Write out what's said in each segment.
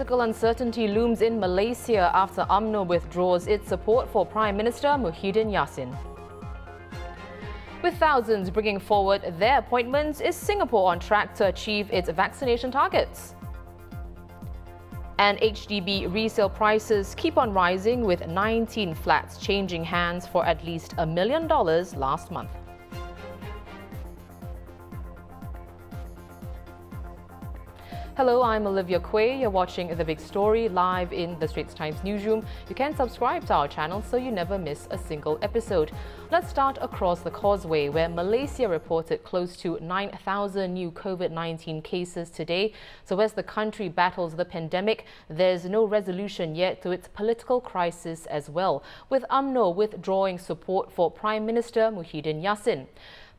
political uncertainty looms in Malaysia after UMNO withdraws its support for Prime Minister Muhyiddin Yassin. With thousands bringing forward their appointments, is Singapore on track to achieve its vaccination targets? And HDB resale prices keep on rising, with 19 flats changing hands for at least $1 million last month. Hello, I'm Olivia Quay. You're watching The Big Story live in the Straits Times newsroom. You can subscribe to our channel so you never miss a single episode. Let's start across the causeway, where Malaysia reported close to 9,000 new COVID-19 cases today. So as the country battles the pandemic, there's no resolution yet to its political crisis as well, with UMNO withdrawing support for Prime Minister Muhyiddin Yassin.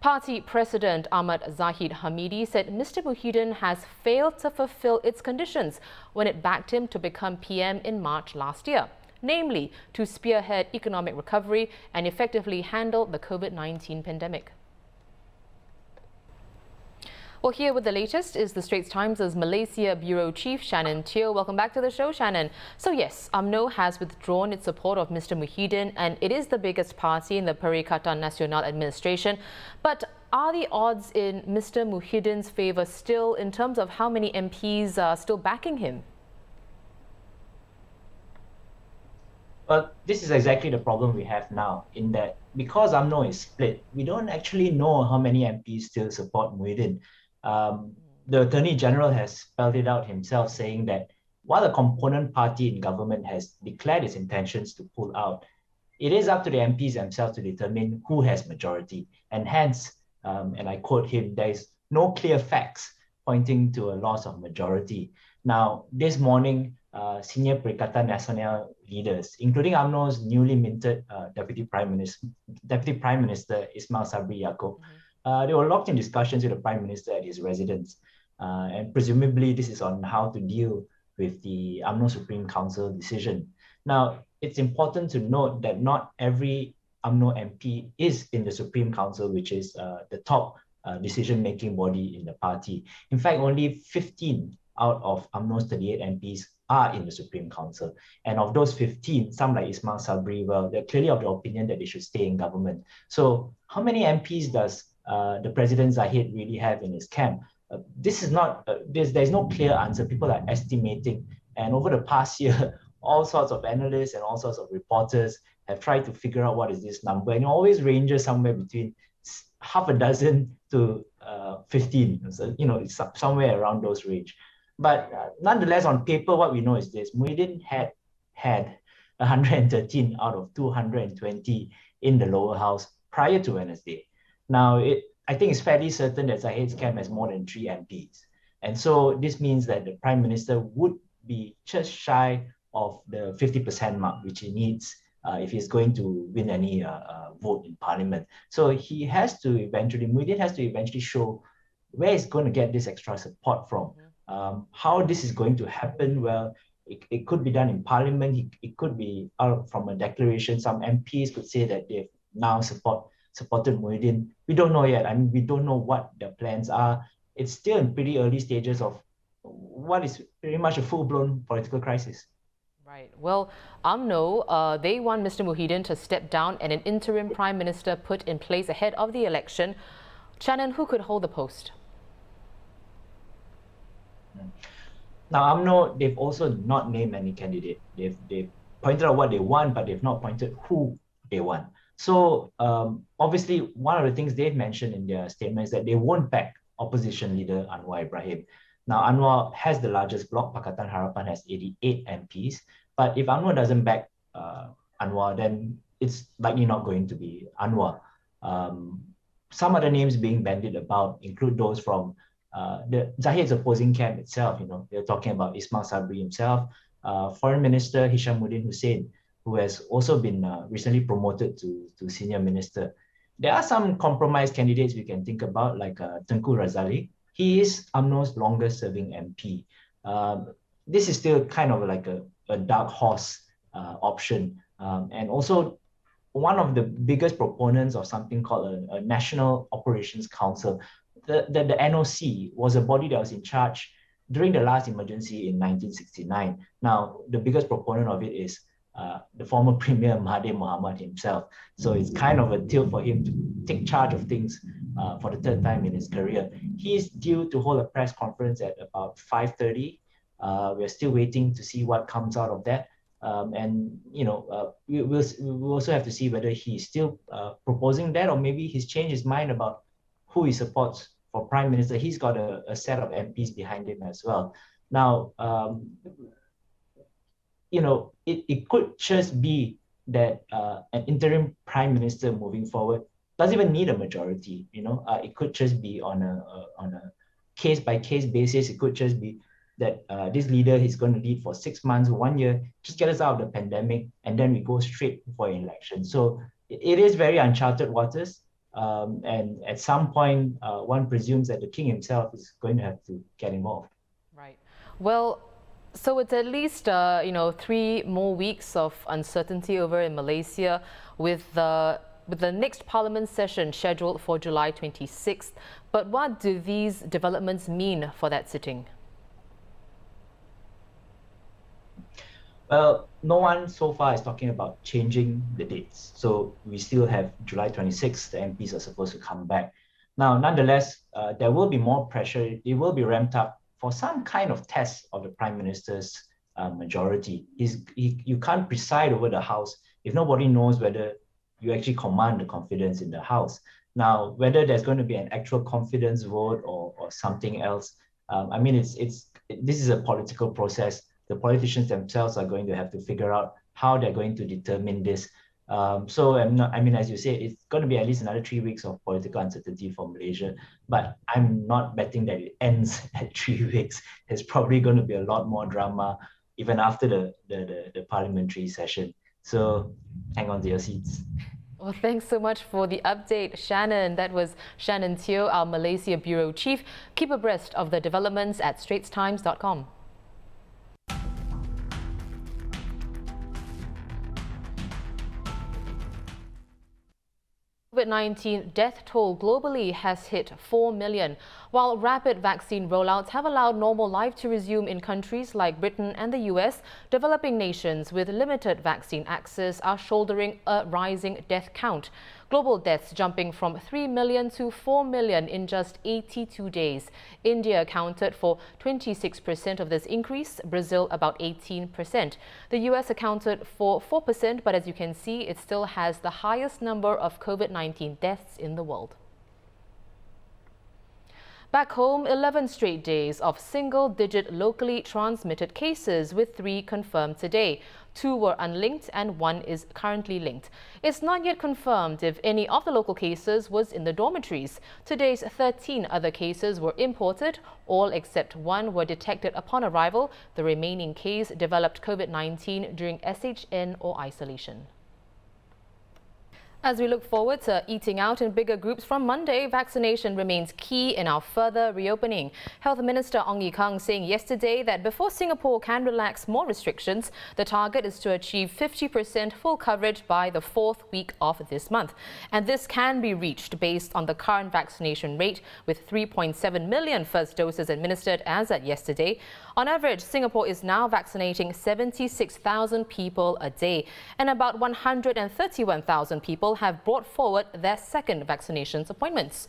Party President Ahmad Zahid Hamidi said Mr. Muhyiddin has failed to fulfill its conditions when it backed him to become PM in March last year, namely to spearhead economic recovery and effectively handle the COVID-19 pandemic. Well, here with the latest is the Straits Times' Malaysia Bureau Chief, Shannon Teoh. Welcome back to the show, Shannon. So yes, UMNO has withdrawn its support of Mr. Muhyiddin, and it is the biggest party in the Perikatan Nasional administration. But are the odds in Mr. Muhyiddin's favour still, in terms of how many MPs are still backing him? Well, this is exactly the problem we have now, in that because UMNO is split, we don't actually know how many MPs still support Muhyiddin. The Attorney General has spelled it out himself, saying that while the component party in government has declared its intentions to pull out, it is up to the MPs themselves to determine who has majority. And hence, and I quote him, there is no clear facts pointing to a loss of majority. Now, this morning, senior Perikatan Nasional leaders, including UMNO's newly minted Deputy Prime Minister Ismail Sabri Yaakob, they were locked in discussions with the Prime Minister at his residence. And presumably this is on how to deal with the UMNO Supreme Council decision. Now, it's important to note that not every UMNO MP is in the Supreme Council, which is the top decision-making body in the party. In fact, only 15 out of UMNO's 38 MPs are in the Supreme Council. And of those 15, some like Ismail Sabri, well, they're clearly of the opinion that they should stay in government. So how many MPs does the President Zahid really have in his camp? This is not, there's no clear answer. People are estimating. And over the past year, all sorts of analysts and all sorts of reporters have tried to figure out what is this number. And it always ranges somewhere between half a dozen to 15. So, you know, it's somewhere around those range. But nonetheless, on paper, what we know is this. Muhyiddin had 113 out of 220 in the lower house prior to Wednesday. Now, I think it's fairly certain that Zahid's camp has more than 3 MPs. And so this means that the Prime Minister would be just shy of the 50% mark, which he needs if he's going to win any vote in Parliament. So he has to eventually, Muhyiddin has to eventually show where he's going to get this extra support from. How this is going to happen, well, it could be done in Parliament. It could be out from a declaration. Some MPs could say that they've now supported Muhyiddin. We don't know yet. I mean, we don't know what their plans are. It's still in pretty early stages of what is pretty much a full-blown political crisis. Right. Well, UMNO, they want Mr. Muhyiddin to step down and an interim prime minister put in place ahead of the election. Shannon, who could hold the post? Now, UMNO, they've also not named any candidate. They've pointed out what they want, but they've not pointed who they want. So obviously, one of the things they've mentioned in their statement is that they won't back opposition leader Anwar Ibrahim. Now, Anwar has the largest bloc. Pakatan Harapan has 88 MPs. But if UMNO doesn't back Anwar, then it's likely not going to be Anwar. Some other names being bandied about include those from the Zahid's opposing camp itself. You know, they're talking about Ismail Sabri himself, Foreign Minister Hishamuddin Hussein, who has also been recently promoted to senior minister. There are some compromise candidates we can think about, like Tengku Razali. He is UMNO's longest serving MP. This is still kind of like a dark horse option. And also one of the biggest proponents of something called a National Operations Council. The NOC was a body that was in charge during the last emergency in 1969. Now, the biggest proponent of it is the former Premier Mahathir Mohamad himself. So it's kind of a deal for him to take charge of things for the third time in his career. He is due to hold a press conference at about 5:30. We're still waiting to see what comes out of that. And you know, we'll also have to see whether he's still proposing that, or maybe he's changed his mind about who he supports for prime minister. He's got a set of MPs behind him as well. Now, you know, it could just be that an interim prime minister moving forward doesn't even need a majority. You know, it could just be on a case by case basis. It could just be that this leader is going to lead for 6 months, 1 year, just get us out of the pandemic, and then we go straight for election. So it is very uncharted waters. And at some point, one presumes that the king himself is going to have to get involved. Right. Well, so it's at least, you know, 3 more weeks of uncertainty over in Malaysia with the next parliament session scheduled for July 26th. But what do these developments mean for that sitting? Well, no one so far is talking about changing the dates. So we still have July 26th, the MPs are supposed to come back. Now, nonetheless, there will be more pressure. It will be ramped up for some kind of test of the Prime Minister's majority. You can't preside over the House if nobody knows whether you actually command the confidence in the House. Now, whether there's going to be an actual confidence vote or something else, I mean, this is a political process. The politicians themselves are going to have to figure out how they're going to determine this. So, I mean, as you say, it's going to be at least another 3 weeks of political uncertainty for Malaysia, but I'm not betting that it ends at 3 weeks. There's probably going to be a lot more drama even after the parliamentary session. So hang on to your seats. Well, thanks so much for the update, Shannon. That was Shannon Teoh, our Malaysia Bureau Chief. Keep abreast of the developments at straitstimes.com. COVID-19 death toll globally has hit 4 million, while rapid vaccine rollouts have allowed normal life to resume in countries like Britain and the US. Developing nations with limited vaccine access are shouldering a rising death count. Global deaths jumping from 3 million to 4 million in just 82 days. India accounted for 26% of this increase, Brazil about 18%. The US accounted for 4%, but as you can see, it still has the highest number of COVID-19 deaths in the world. Back home, 11 straight days of single-digit locally transmitted cases with 3 confirmed today. 2 were unlinked and 1 is currently linked. It's not yet confirmed if any of the local cases was in the dormitories. Today's 13 other cases were imported. All except 1 were detected upon arrival. The remaining case developed COVID-19 during SHN or isolation. As we look forward to eating out in bigger groups from Monday, vaccination remains key in our further reopening. Health Minister Ong Ye Kung saying yesterday that before Singapore can relax more restrictions, the target is to achieve 50% full coverage by the 4th week of this month. And this can be reached based on the current vaccination rate, with 3.7 million first doses administered as at yesterday. On average, Singapore is now vaccinating 76,000 people a day, and about 131,000 people have brought forward their second vaccinations appointments.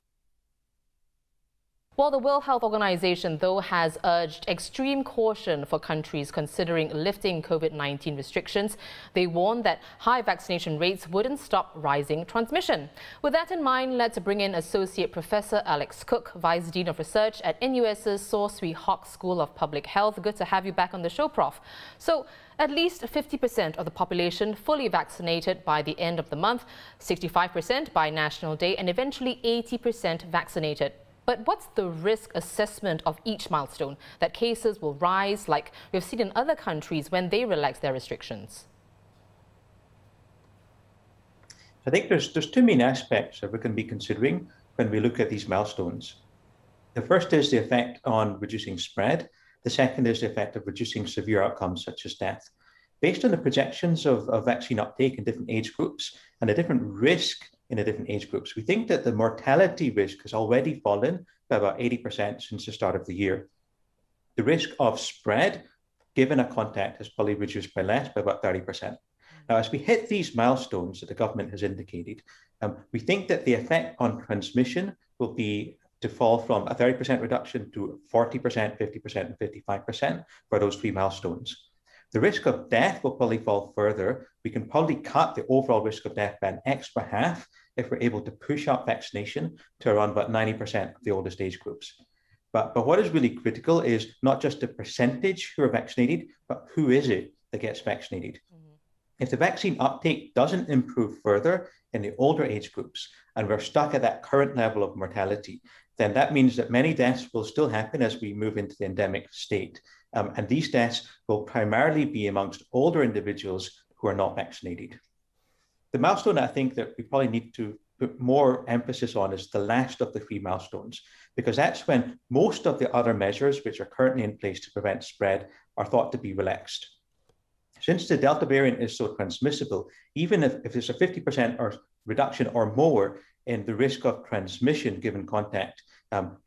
While the World Health Organization, though, has urged extreme caution for countries considering lifting COVID-19 restrictions, they warn that high vaccination rates wouldn't stop rising transmission. With that in mind, let's bring in Associate Professor Alex Cook, Vice Dean of Research at NUS's Saw Swee Hock School of Public Health. Good to have you back on the show, Prof. So, at least 50% of the population fully vaccinated by the end of the month, 65% by National Day, and eventually 80% vaccinated. But what's the risk assessment of each milestone, that cases will rise like we've seen in other countries when they relax their restrictions? I think there's 2 main aspects that we can be considering when we look at these milestones. The first is the effect on reducing spread. The second is the effect of reducing severe outcomes such as death. Based on the projections of vaccine uptake in different age groups and the different risk in the different age groups, we think that the mortality risk has already fallen by about 80% since the start of the year. the risk of spread, given a contact, is probably reduced by less, by about 30%. Now, as we hit these milestones that the government has indicated, we think that the effect on transmission will be to fall from a 30% reduction to 40%, 50%, and 55% for those three milestones. The risk of death will probably fall further. We can probably cut the overall risk of death by an extra half if we're able to push up vaccination to around about 90% of the oldest age groups. But what is really critical is not just the percentage who are vaccinated, but who is it that gets vaccinated? Mm-hmm. If the vaccine uptake doesn't improve further in the older age groups, and we're stuck at that current level of mortality, then that means that many deaths will still happen as we move into the endemic state. And these deaths will primarily be amongst older individuals who are not vaccinated. The milestone I think that we probably need to put more emphasis on is the last of the three milestones, because that's when most of the other measures which are currently in place to prevent spread are thought to be relaxed. Since the Delta variant is so transmissible, even if there's a 50% or reduction or more in the risk of transmission given contact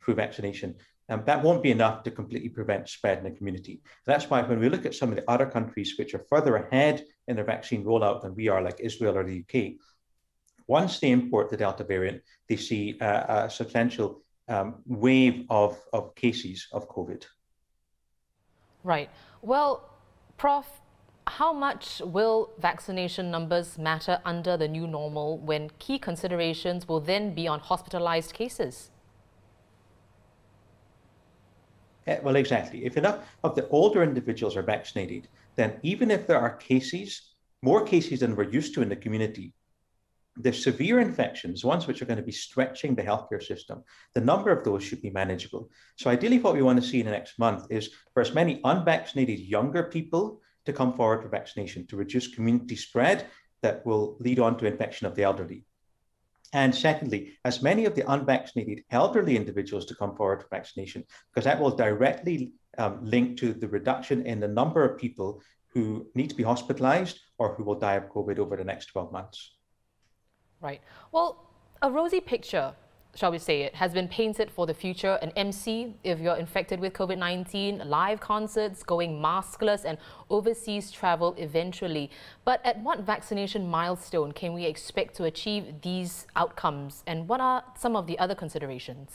through vaccination, that won't be enough to completely prevent spread in the community. That's why when we look at some of the other countries which are further ahead in their vaccine rollout than we are, like Israel or the UK, once they import the Delta variant, they see a substantial wave of cases of COVID. Right. Well, Prof, how much will vaccination numbers matter under the new normal when key considerations will then be on hospitalised cases? Well, exactly. If enough of the older individuals are vaccinated, then even if there are cases, more cases than we're used to in the community, the severe infections, ones which are going to be stretching the healthcare system, the number of those should be manageable. So ideally what we want to see in the next month is for as many unvaccinated younger people to come forward for vaccination to reduce community spread that will lead on to infection of the elderly. And secondly, as many of the unvaccinated elderly individuals to come forward for vaccination, because that will directly link to the reduction in the number of people who need to be hospitalized or who will die of COVID over the next 12 months. Right. Well, a rosy picture, shall we say it, has been painted for the future. An MC, if you're infected with COVID-19, live concerts, going maskless, and overseas travel eventually. But at what vaccination milestone can we expect to achieve these outcomes? And what are some of the other considerations?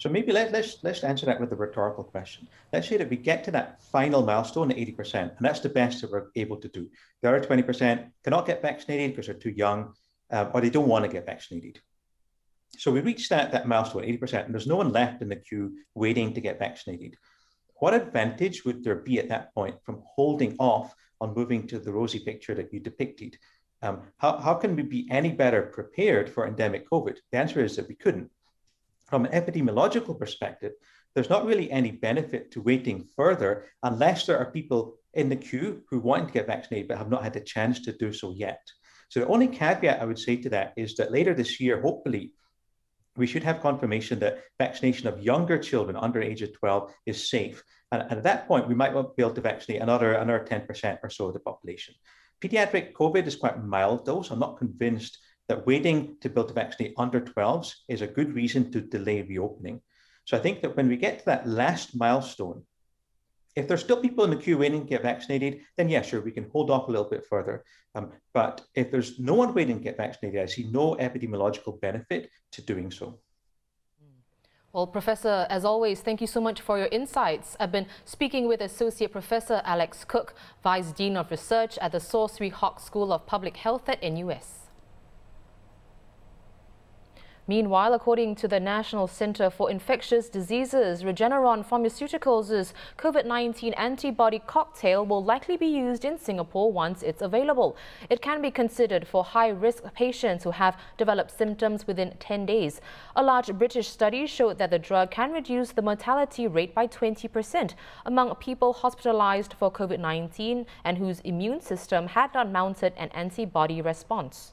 So maybe let's answer that with a rhetorical question. Let's say that we get to that final milestone at 80%, and that's the best that we're able to do. The other 20% cannot get vaccinated because they're too young, or they don't want to get vaccinated. So we reached that milestone, 80%, and there's no one left in the queue waiting to get vaccinated. What advantage would there be at that point from holding off on moving to the rosy picture that you depicted? How can we be any better prepared for endemic COVID? The answer is that we couldn't. From an epidemiological perspective, there's not really any benefit to waiting further unless there are people in the queue who want to get vaccinated but have not had the chance to do so yet. So the only caveat I would say to that is that later this year, hopefully, we should have confirmation that vaccination of younger children under the age of 12 is safe. And at that point, we might be able to vaccinate another 10% or so of the population. Pediatric COVID is quite mild, though, so I'm not convinced that waiting to be able to vaccinate under 12s is a good reason to delay reopening. So I think that when we get to that last milestone, if there's still people in the queue waiting to get vaccinated, then yeah, sure, we can hold off a little bit further. But if there's no one waiting to get vaccinated, I see no epidemiological benefit to doing so. Well, Professor, as always, thank you so much for your insights. I've been speaking with Associate Professor Alex Cook, Vice Dean of Research at the Saw Swee Hock School of Public Health at NUS. Meanwhile, according to the National Centre for Infectious Diseases, Regeneron Pharmaceuticals' COVID-19 antibody cocktail will likely be used in Singapore once it's available. It can be considered for high-risk patients who have developed symptoms within 10 days. A large British study showed that the drug can reduce the mortality rate by 20% among people hospitalised for COVID-19 and whose immune system had not mounted an antibody response.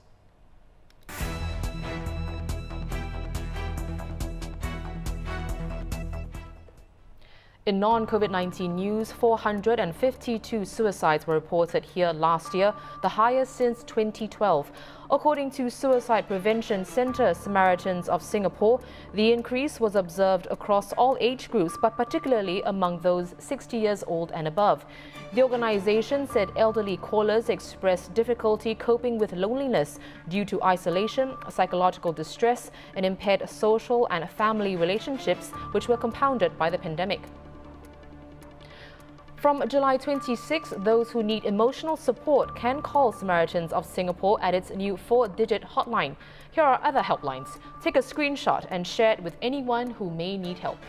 In non-COVID-19 news, 452 suicides were reported here last year, the highest since 2012. According to Suicide Prevention Centre Samaritans of Singapore, the increase was observed across all age groups, but particularly among those 60 years old and above. The organisation said elderly callers expressed difficulty coping with loneliness due to isolation, psychological distress, and impaired social and family relationships, which were compounded by the pandemic. From July 26, those who need emotional support can call Samaritans of Singapore at its new 4-digit hotline. Here are other helplines. Take a screenshot and share it with anyone who may need help.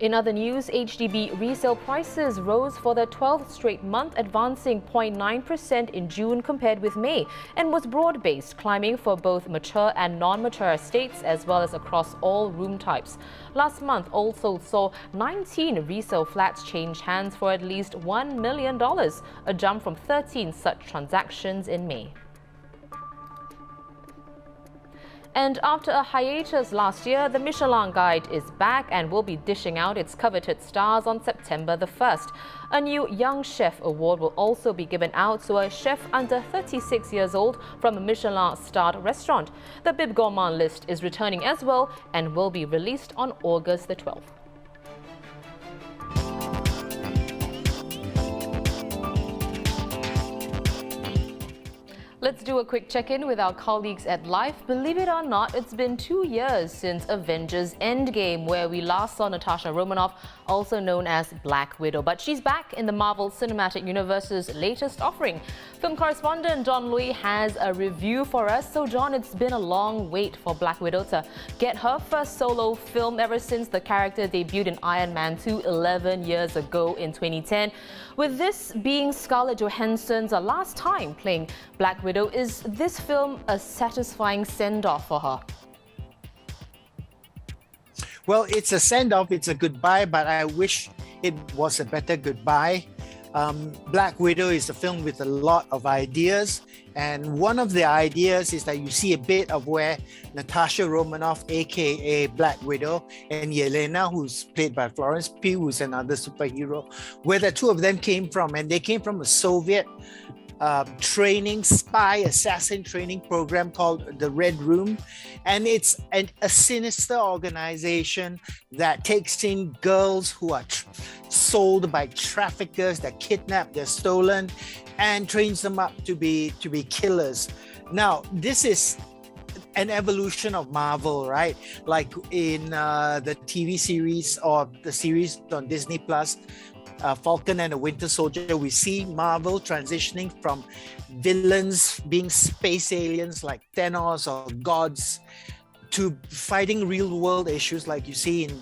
In other news, HDB resale prices rose for the 12th straight month, advancing 0.9% in June compared with May, and was broad-based, climbing for both mature and non-mature estates as well as across all room types. Last month also saw 19 resale flats change hands for at least $1 million, a jump from 13 such transactions in May. And after a hiatus last year, the Michelin Guide is back and will be dishing out its coveted stars on September the 1st. A new Young Chef Award will also be given out to a chef under 36 years old from a Michelin-starred restaurant. The Bib Gourmand list is returning as well and will be released on August the 12th. Let's do a quick check-in with our colleagues at Life. Believe it or not, it's been 2 years since Avengers Endgame, where we last saw Natasha Romanoff, also known as Black Widow. But she's back in the Marvel Cinematic Universe's latest offering. Film correspondent John Lui has a review for us. So John, it's been a long wait for Black Widow to get her first solo film ever since the character debuted in Iron Man 2 11 years ago in 2010. With this being Scarlett Johansson's last time playing Black Widow, is this film a satisfying send-off for her? Well, it's a send-off, it's a goodbye, but I wish it was a better goodbye. Black Widow is a film with a lot of ideas, and one of the ideas is that you see a bit of where Natasha Romanoff, aka Black Widow, and Yelena, who's played by Florence Pugh, who's another superhero, where the two of them came from, and they came from a Soviet assassin training program called the Red Room, and it's a sinister organization that takes in girls who are sold by traffickers, they're kidnapped, they're stolen, and trains them up to be killers. Now, this is an evolution of Marvel, right? Like in the TV series or the series on Disney Plus, Falcon and a Winter Soldier, we see Marvel transitioning from villains being space aliens like Thanos or gods to fighting real world issues like you see in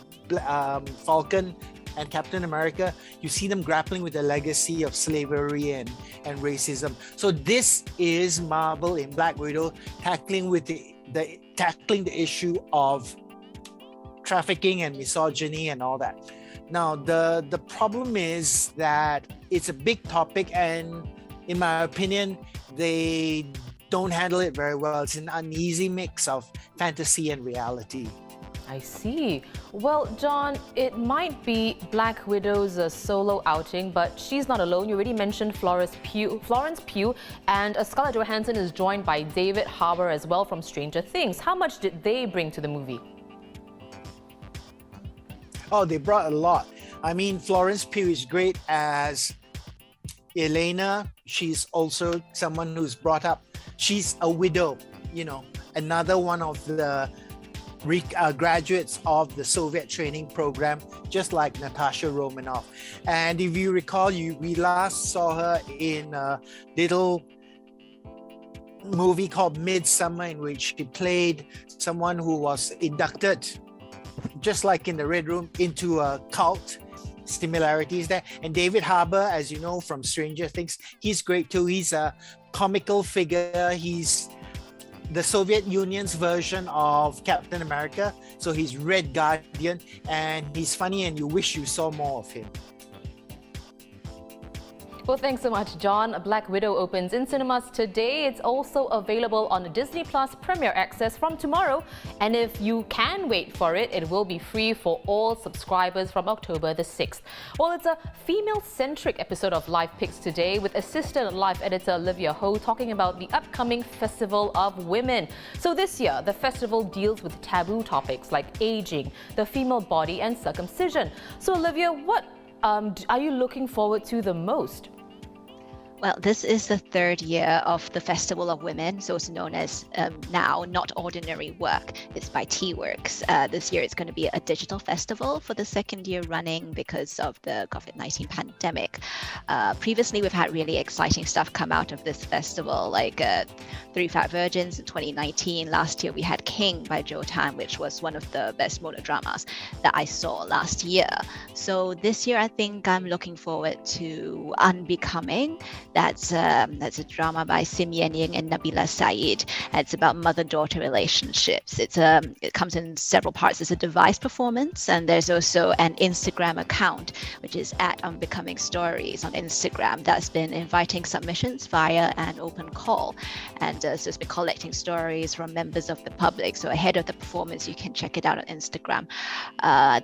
Falcon and Captain America. You see them grappling with the legacy of slavery and racism. So this is Marvel in Black Widow tackling with the issue of trafficking and misogyny and all that. Now, the problem is that it's a big topic, and in my opinion, they don't handle it very well. It's an uneasy mix of fantasy and reality. I see. Well, John, it might be Black Widow's solo outing, but she's not alone. You already mentioned Florence Pugh, and Scarlett Johansson is joined by David Harbour as well from Stranger Things. How much did they bring to the movie? Oh, they brought a lot. I mean, Florence Pugh is great as Yelena. She's also someone who's brought up. She's a widow, you know, another one of the graduates of the Soviet training program, just like Natasha Romanoff. And if you recall, we last saw her in a little movie called Midsummer, in which she played someone who was inducted, just like in the Red Room, into a cult. Similarities there. And David Harbour, as you know from Stranger Things, he's great too. He's a comical figure. He's the Soviet Union's version of Captain America. So he's Red Guardian, and he's funny, and you wish you saw more of him. Well, thanks so much, John. Black Widow opens in cinemas today. It's also available on Disney Plus Premier Access from tomorrow. And if you can wait for it, it will be free for all subscribers from October the 6th. Well, it's a female-centric episode of Life Picks today with assistant life editor Olivia Ho talking about the upcoming Festival of Women. So this year, the festival deals with taboo topics like aging, the female body and circumcision. So Olivia, what are you looking forward to the most? Well, this is the third year of the Festival of Women, so it's known as now Not Ordinary Work. It's by T-Works. This year it's going to be a digital festival for the second year running because of the COVID-19 pandemic. Previously, we've had really exciting stuff come out of this festival, like Three Fat Virgins in 2019. Last year we had King by Jo Tan, which was one of the best monodramas that I saw last year. So this year I think I'm looking forward to Unbecoming. That's a drama by Sim Yen Ying and Nabila Said. It's about mother-daughter relationships. It comes in several parts. It's a device performance, and there's also an Instagram account, which is at Unbecoming Stories on Instagram. That's been inviting submissions via an open call, and so it's been collecting stories from members of the public. So ahead of the performance, you can check it out on Instagram.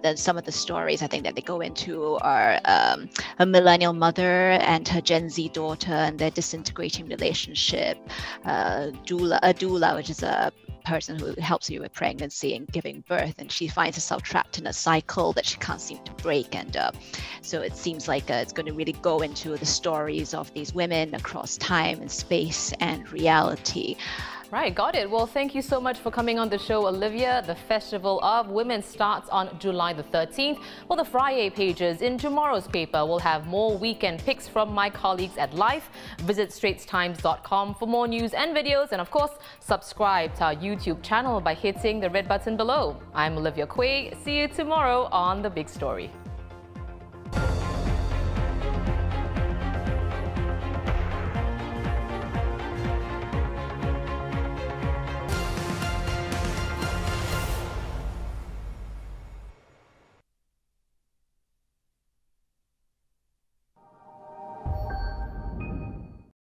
Then some of the stories I think that they go into are a millennial mother and her Gen Z daughter and their disintegrating relationship, a doula, which is a person who helps you with pregnancy and giving birth, and she finds herself trapped in a cycle that she can't seem to break, and so it seems like it's going to really go into the stories of these women across time and space and reality. Right, got it. Well, thank you so much for coming on the show, Olivia. The Festival of Women starts on July the 13th. Well, the Friday pages in tomorrow's paper will have more weekend picks from my colleagues at Life. Visit straitstimes.com for more news and videos. And of course, subscribe to our YouTube channel by hitting the red button below. I'm Olivia Quay. See you tomorrow on The Big Story.